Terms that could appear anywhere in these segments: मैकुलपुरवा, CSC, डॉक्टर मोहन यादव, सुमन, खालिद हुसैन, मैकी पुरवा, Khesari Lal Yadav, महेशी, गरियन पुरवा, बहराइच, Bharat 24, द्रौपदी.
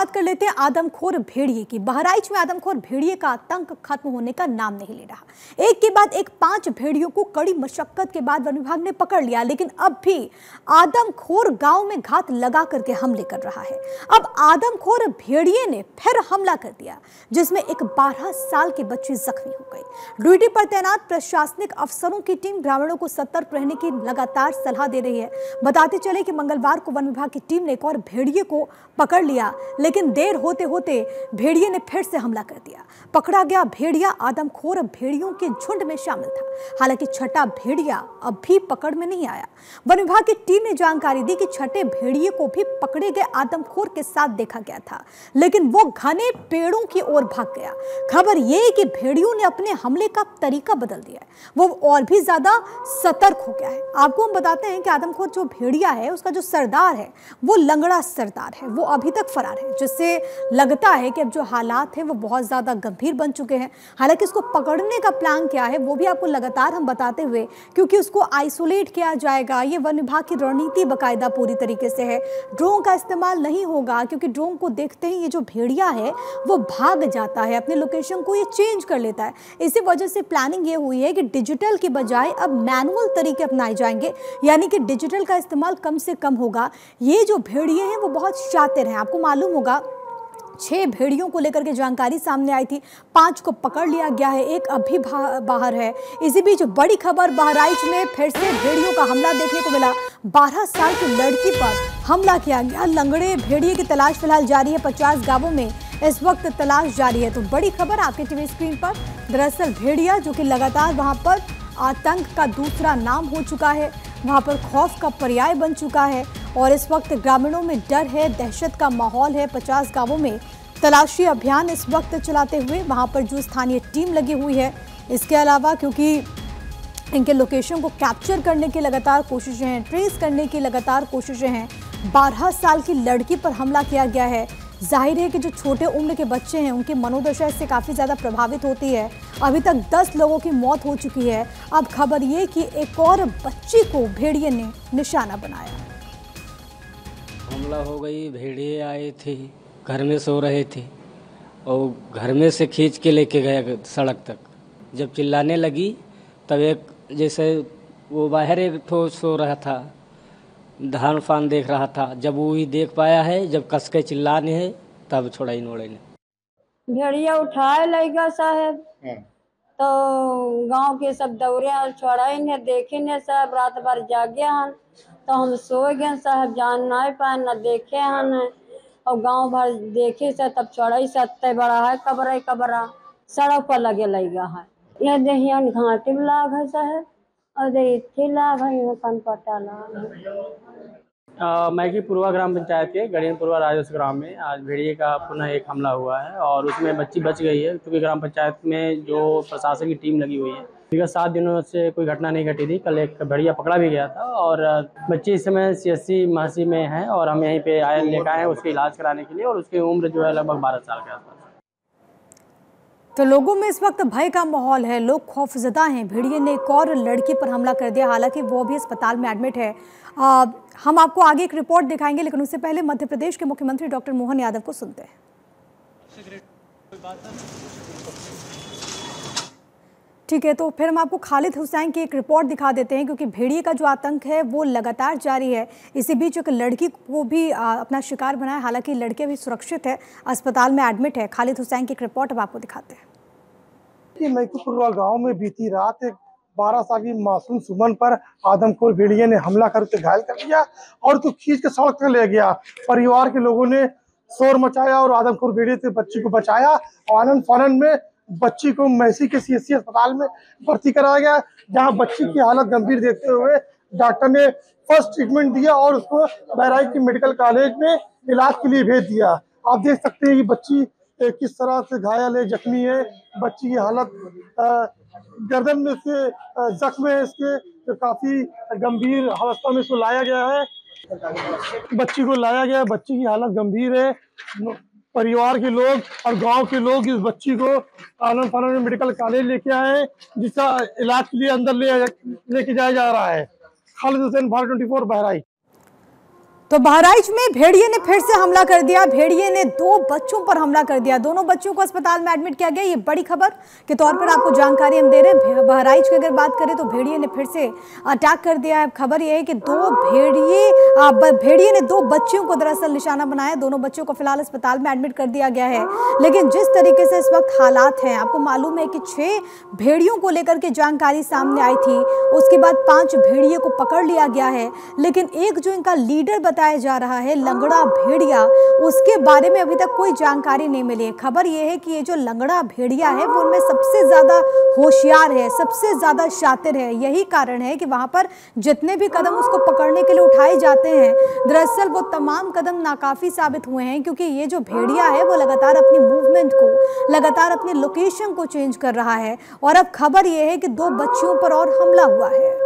बात कर लेते हैं आदमखोर भेड़िए की। बहराइच में आदमखोर भेड़िए का आतंक खत्म होने का नाम नहीं ले रहा। एक के बाद एक 5 भेड़ियों को कड़ी मशक्कत के बाद वन विभाग ने पकड़ लिया, लेकिन अब भी आदमखोर गांव में घात लगा करके हमले कर रहा है। अब आदमखोर भेड़िए ने फिर हमला कर दिया, जिसमें एक 12 साल की बच्ची जख्मी हो गई। ड्यूटी पर तैनात प्रशासनिक अफसरों की टीम ग्रामीणों को सतर्क रहने की लगातार सलाह दे रही है। बताते चले कि मंगलवार को वन विभाग की टीम ने एक और भेड़िए को पकड़ लिया, लेकिन देर होते होते भेड़िए ने फिर से हमला कर दिया। पकड़ा गया भेड़िया आदमखोर भेड़ियों के झुंड में शामिल था। हालांकि छठा भेड़िया अब भी पकड़ में नहीं आया। वन विभाग की टीम ने जानकारी दी कि छठे भेड़िए को भी पकड़े गए आदमखोर के साथ देखा गया था, लेकिन वो घने पेड़ों की ओर भाग गया। खबर यह है कि भेड़ियों ने अपने हमले का तरीका बदल दिया है, वो और भी ज्यादा सतर्क हो गया है। आपको हम बताते हैं कि आदमखोर जो भेड़िया है उसका जो सरदार है वो लंगड़ा सरदार है, वो अभी तक फरार है, जिससे लगता है कि अब जो हालात है वो बहुत ज्यादा गंभीर बन चुके हैं। हालांकि इसको पकड़ने का प्लान क्या है वो भी आपको लगातार हम बताते हुए, क्योंकि उसको आइसोलेट किया जाएगा। ये वन विभाग की रणनीति बाकायदा पूरी तरीके से है। ड्रोन का इस्तेमाल नहीं होगा, क्योंकि ड्रोन को देखते ही ये जो भेड़िया है वो भाग जाता है, अपने लोकेशन को ये चेंज कर लेता है। इसी वजह से प्लानिंग ये हुई है कि डिजिटल के बजाय अब मैनुअल तरीके अपनाए जाएंगे, यानी कि डिजिटल का इस्तेमाल कम से कम होगा। ये जो भेड़िए हैं वो बहुत शातिर हैं। आपको मालूम होगा 6 भेड़ियों को लेकर के जानकारी सामने आई थी, 5 को पकड़ लिया गया है, एक अभी बाहर है। इसी बीच बड़ी खबर, बहराइच में फिर से भेड़ियों का हमला देखने को मिला। 12 साल की लड़की पर हमला किया गया। लंगड़े भेड़िए की तलाश फिलहाल जारी है। 50 गांवों में इस वक्त तलाश जारी है। तो बड़ी खबर आपके टीवी स्क्रीन पर। दरअसल भेड़िया जो कि लगातार वहाँ पर आतंक का दूसरा नाम हो चुका है, वहाँ पर खौफ का पर्याय बन चुका है, और इस वक्त ग्रामीणों में डर है, दहशत का माहौल है। 50 गांवों में तलाशी अभियान इस वक्त चलाते हुए वहां पर जो स्थानीय टीम लगी हुई है। इसके अलावा क्योंकि इनके लोकेशन को कैप्चर करने की लगातार कोशिशें हैं, ट्रेस करने की लगातार कोशिशें हैं। 12 साल की लड़की पर हमला किया गया है। जाहिर है कि जो छोटे उम्र के बच्चे हैं उनकी मनोदशा इससे काफ़ी ज़्यादा प्रभावित होती है। अभी तक 10 लोगों की मौत हो चुकी है। अब खबर ये कि एक और बच्ची को भेड़िए ने निशाना बनाया। हमला हो गई, भेड़िए आए थे, घर में सो रहे थे और घर में से खींच के लेके गया सड़क तक। जब चिल्लाने लगी तब एक जैसे वो बाहर एक ठोस सो रहा था, धान फान देख रहा था। जब वो ही देख पाया है, जब कसके चिल्लाने है तब छोड़ाई नोड़ाई ने भेड़िया उठाए लगा साहब। तो गांव के सब दौरे छोड़ाई ने देखे ने साहब, रात भर जागे हन तो हम सो गए साहब, जान नहीं पाए न देखे हन। और गांव भर देखे से तब छोड़ाई से अत्य बड़ा है, कबरा कबरा सड़क पर लगे लगा है। यह दहिया घाटी में लाभ है साहब, मैकी पुरवा ग्राम पंचायत के गरियन पुरवा राजस्व ग्राम में आज भेड़िए का पुनः एक हमला हुआ है और उसमें बच्ची बच गई है। क्योंकि ग्राम पंचायत में जो प्रशासन की टीम लगी हुई है, पिछले 7 दिनों से कोई घटना नहीं घटी थी। कल एक भेड़िया पकड़ा भी गया था और बच्ची इस समय CSC महेशी में है और हम यहीं पे आए लेकर आए उसके इलाज कराने के लिए, और उसकी उम्र जो है लगभग 12 साल के आसपास। तो लोगों में इस वक्त भय का माहौल है, लोग खौफजदा हैं। भेड़िए ने एक और लड़की पर हमला कर दिया, हालांकि वो भी अस्पताल में एडमिट है। हम आपको आगे एक रिपोर्ट दिखाएंगे, लेकिन उससे पहले मध्य प्रदेश के मुख्यमंत्री डॉक्टर मोहन यादव को सुनते हैं। ठीक है, तो फिर हम आपको खालिद हुसैन की एक रिपोर्ट दिखा देते हैं, क्योंकि भेड़िए का जो आतंक है वो लगातार जारी है। इसी बीच एक लड़की को भी अपना शिकार बनाया, हालांकि लड़के भी सुरक्षित है, अस्पताल में एडमिट है। खालिद हुसैन की एक रिपोर्ट अब आपको दिखाते हैं। मैकुलपुरवा गांव में बीती रात एक 12 साल की मासूम सुमन पर आदमखोर भेड़िए ने हमला करके घायल कर दिया और उसको खींच के सड़क तक ले गया। परिवार के लोगों ने शोर मचाया और आदमखोर भेड़िए से बच्ची को बचाया। आनंद फानंद में बच्ची को महेशी के CSC अस्पताल में भर्ती कराया गया, जहां बच्ची की हालत गंभीर देखते हुए डॉक्टर ने फर्स्ट ट्रीटमेंट दिया और उसको बहराइच के मेडिकल कॉलेज में इलाज के लिए भेज दिया। आप देख सकते हैं कि बच्ची किस तरह से घायल है, जख्मी है। बच्ची की हालत गर्दन में से जख्म है, इसके तो काफी गंभीर अवस्था में इसको लाया गया है। बच्ची को लाया गया, बच्ची की हालत गंभीर है। परिवार के लोग और गांव के लोग इस बच्ची को आनंद फानंद में मेडिकल कॉलेज लेके आए, जिसका इलाज के लिए अंदर लेके जाया जा रहा है। खालिद हुसैन, भारत 24 बहराइच। तो बहराइच में भेड़िए ने फिर से हमला कर दिया। भेड़िए ने दो बच्चों पर हमला कर दिया, दोनों बच्चों को अस्पताल में एडमिट किया गया। ये बड़ी खबर के तौर पर आपको जानकारी हम दे रहे हैं। बहराइच की अगर बात करें तो भेड़िए ने फिर से अटैक कर दिया है। खबर यह है कि भेड़िए ने दो बच्चों को दरअसल निशाना बनाया। दोनों बच्चों को फिलहाल अस्पताल में एडमिट कर दिया गया है। लेकिन जिस तरीके से इस वक्त हालात हैं, आपको मालूम है कि 6 भेड़ियों को लेकर के जानकारी सामने आई थी, उसके बाद 5 भेड़िए को पकड़ लिया गया है। लेकिन एक जो इनका लीडर बताया जा रहा है, लंगड़ा भेड़िया, उसके बारे में अभी तक कोई जानकारी नहीं मिली है। खबर यह है कि ये जो लंगड़ा भेड़िया है वो उनमें सबसे ज्यादा होशियार है, सबसे ज्यादा शातिर है। यही कारण है कि वहां पर जितने भी कदम उसको पकड़ने के लिए उठाए जाते हैं, दरअसल वो तमाम कदम नाकाफी साबित हुए हैं, क्योंकि ये जो भेड़िया है वो लगातार अपनी मूवमेंट को, लगातार अपनी लोकेशन को चेंज कर रहा है। और अब खबर यह है कि 2 बच्चियों पर और हमला हुआ है।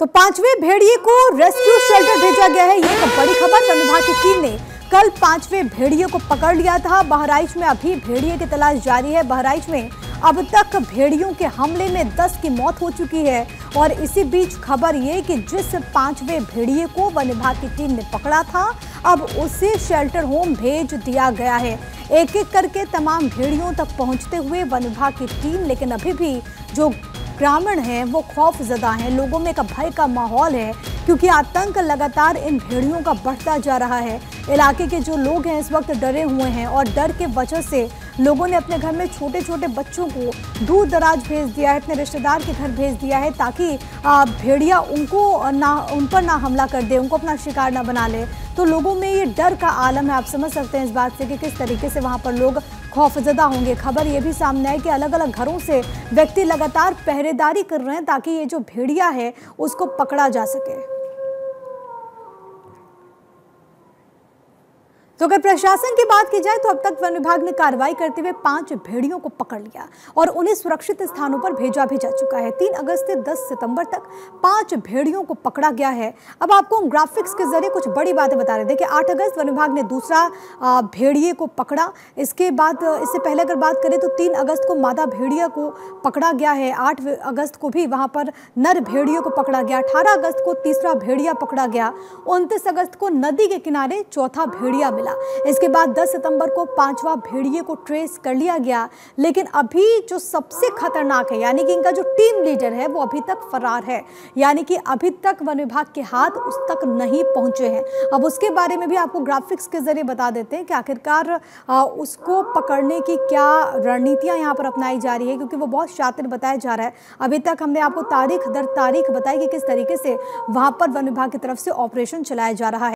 तो 5वें भेड़िए को रेस्क्यू शेल्टर भेजा गया है। ये बड़ी खबर। वन विभाग की टीम ने कल 5वें भेड़िए को पकड़ लिया था। बहराइच में अभी भेड़िए की तलाश जारी है। बहराइच में अब तक भेड़ियों के हमले में 10 की मौत हो चुकी है। और इसी बीच खबर ये कि जिस 5वें भेड़िए को वन विभाग की टीम ने पकड़ा था, अब उसे शेल्टर होम भेज दिया गया है। एक एक करके तमाम भेड़ियों तक पहुँचते हुए वन विभाग की टीम, लेकिन अभी भी जो ग्रामीण हैं वो खौफजदा हैं। लोगों में का भय का माहौल है, क्योंकि आतंक लगातार इन भेड़ियों का बढ़ता जा रहा है। इलाके के जो लोग हैं इस वक्त डरे हुए हैं, और डर के वजह से लोगों ने अपने घर में छोटे छोटे बच्चों को दूर दराज भेज दिया है, अपने रिश्तेदार के घर भेज दिया है, ताकि भेड़िया उन पर ना हमला कर दे, उनको अपना शिकार ना बना ले। तो लोगों में ये डर का आलम है। आप समझ सकते हैं इस बात से कि किस तरीके से वहाँ पर लोग खौफजदा होंगे। खबर ये भी सामने आई कि अलग अलग घरों से व्यक्ति लगातार पहरेदारी कर रहे हैं, ताकि ये जो भेड़िया है उसको पकड़ा जा सके। तो अगर प्रशासन की बात की जाए तो अब तक वन विभाग ने कार्रवाई करते हुए 5 भेड़ियों को पकड़ लिया और उन्हें सुरक्षित स्थानों पर भेजा चुका है। 3 अगस्त से 10 सितंबर तक 5 भेड़ियों को पकड़ा गया है। अब आपको हम ग्राफिक्स के जरिए कुछ बड़ी बातें बता रहे हैं। देखिए, 8 अगस्त वन विभाग ने दूसरा भेड़िए को पकड़ा। इसके बाद, इससे पहले अगर बात करें तो 3 अगस्त को मादा भेड़िया को पकड़ा गया है। 8 अगस्त को भी वहाँ पर नर भेड़िए को पकड़ा गया। 18 अगस्त को तीसरा भेड़िया पकड़ा गया। 29 अगस्त को नदी के किनारे चौथा भेड़िया मिला। इसके बाद 10 सितंबर को 5वां भेड़िए को ट्रेस कर लिया गया। लेकिन अभी जो सबसे खतरनाक है, यानी कि इनका जो टीम लीडर है, वो अभी तक फरार है, यानी कि अभी तक वन विभाग के हाथ उस तक नहीं पहुंचे हैं। अब उसके बारे में भी आपको ग्राफिक्स के जरिए बता देते हैं कि आखिरकार उसको पकड़ने की क्या रणनीतियां यहाँ पर अपनाई जा रही है, क्योंकि वो बहुत शातिर बताया जा रहा है। अभी तक हमने आपको तारीख दर तारीख बताई कि किस तरीके से वहाँ पर वन विभाग की तरफ से ऑपरेशन चलाया जा रहा है।